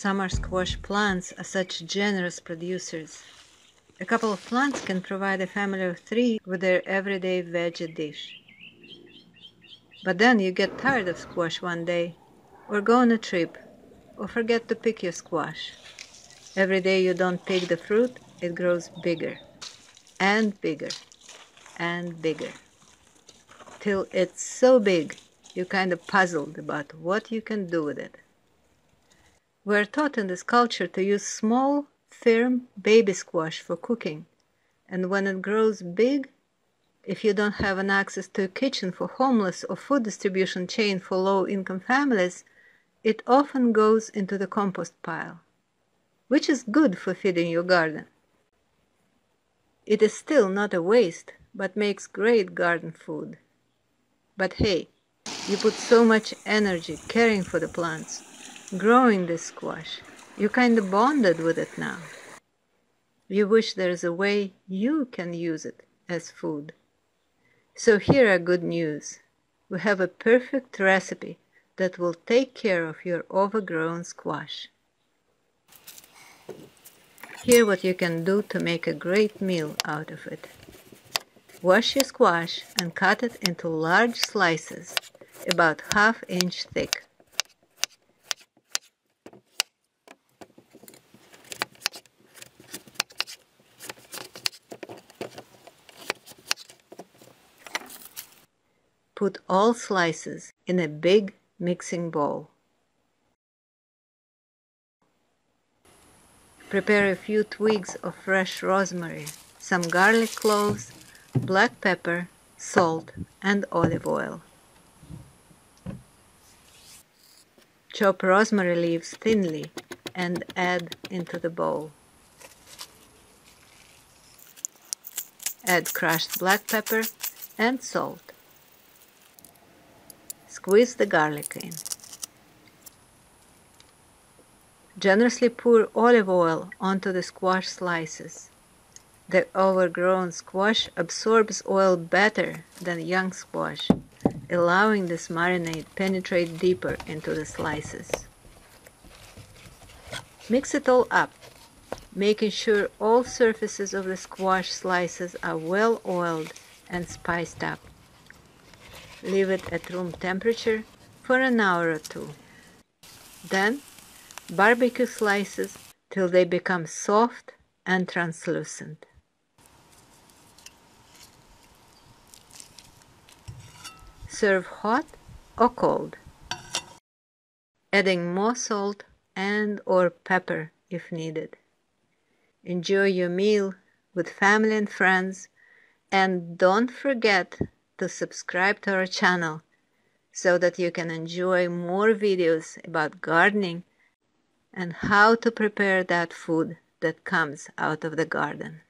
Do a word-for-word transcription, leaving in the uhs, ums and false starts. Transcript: summer squash plants are such generous producers. A couple of plants can provide a family of three with their everyday veggie dish. But then you get tired of squash one day, or go on a trip, or forget to pick your squash. Every day you don't pick the fruit, it grows bigger, and bigger, and bigger, till it's so big you're kind of puzzled about what you can do with it. We're taught in this culture to use small, firm baby squash for cooking, and when it grows big, if you don't have an access to a kitchen for homeless or food distribution chain for low-income families, it often goes into the compost pile, which is good for feeding your garden. It is still not a waste, but makes great garden food. But hey, you put so much energy caring for the plants, growing this squash. You're kind of bonded with it now. You wish there is a way you can use it as food. So here are good news. We have a perfect recipe that will take care of your overgrown squash. Here's what you can do to make a great meal out of it. Wash your squash and cut it into large slices, about half inch thick. Put all slices in a big mixing bowl. Prepare a few twigs of fresh rosemary, some garlic cloves, black pepper, salt, and olive oil. Chop rosemary leaves thinly and add into the bowl. Add crushed black pepper and salt. Squeeze the garlic in. Generously pour olive oil onto the squash slices. The overgrown squash absorbs oil better than young squash, allowing this marinade penetrate deeper into the slices. Mix it all up, making sure all surfaces of the squash slices are well oiled and spiced up. Leave it at room temperature for an hour or two. Then, barbecue slices till they become soft and translucent. Serve hot or cold, adding more salt and or pepper if needed. Enjoy your meal with family and friends, and don't forget to subscribe to our channel so that you can enjoy more videos about gardening and how to prepare that food that comes out of the garden.